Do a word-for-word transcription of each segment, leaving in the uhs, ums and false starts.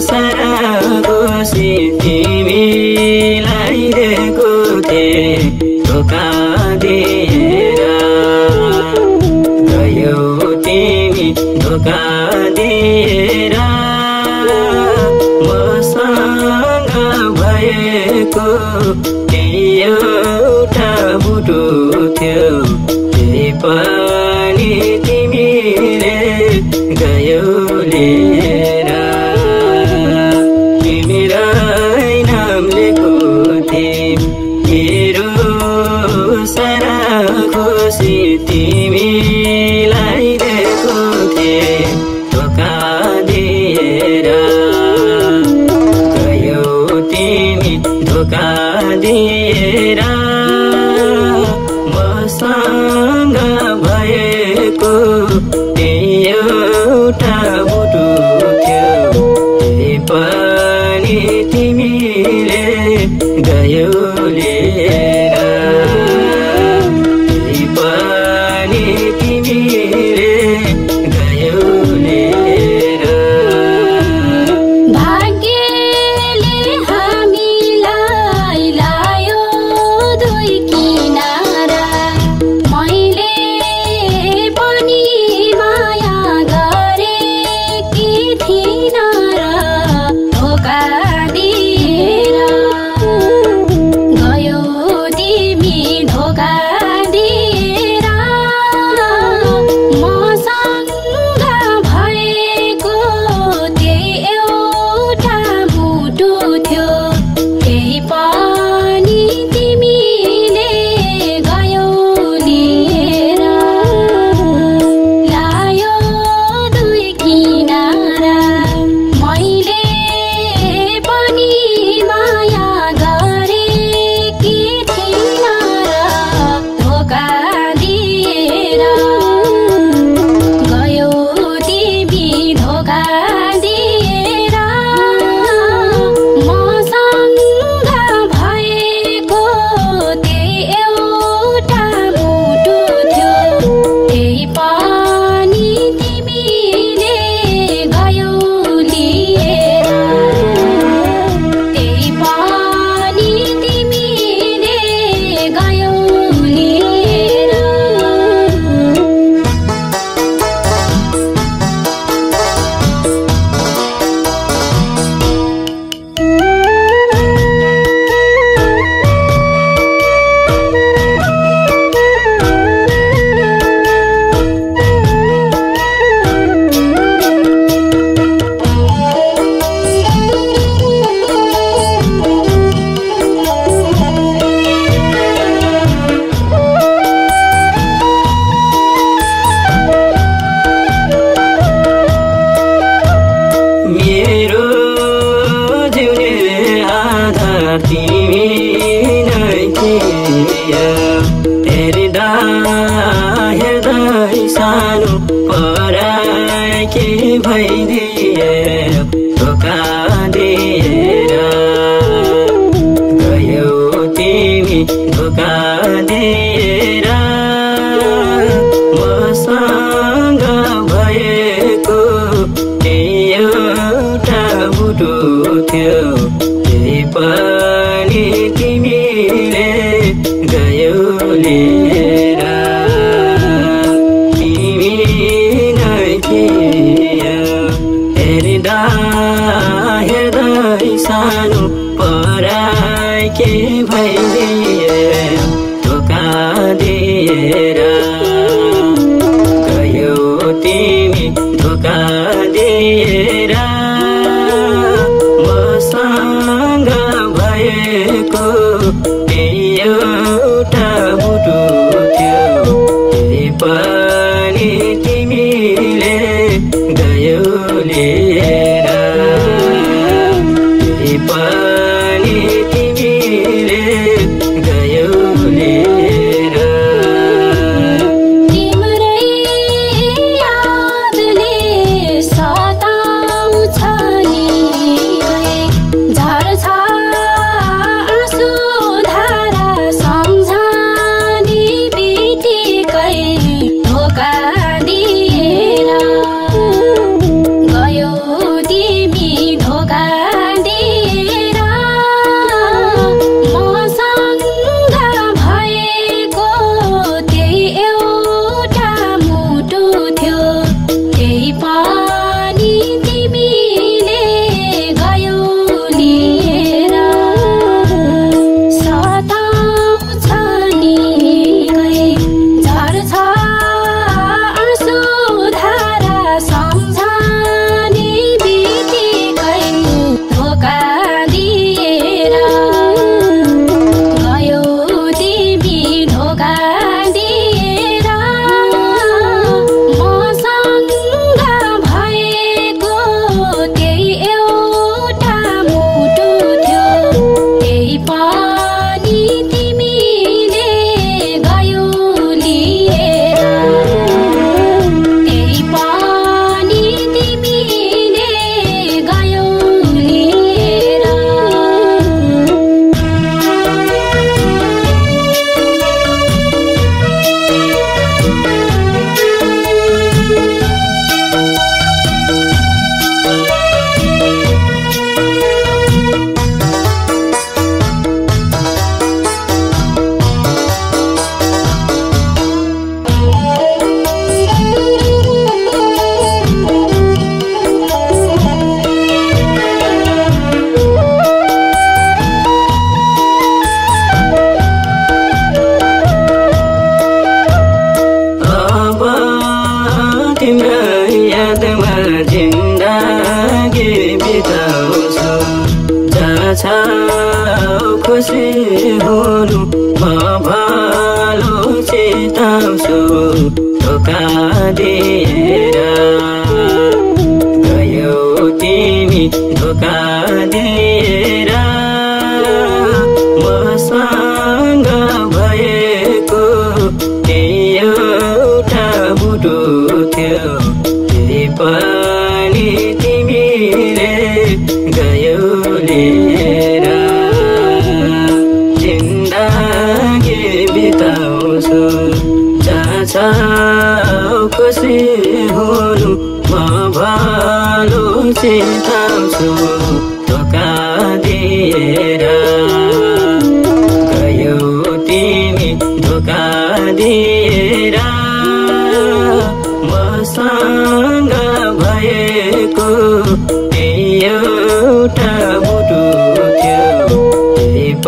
Pani timile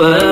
But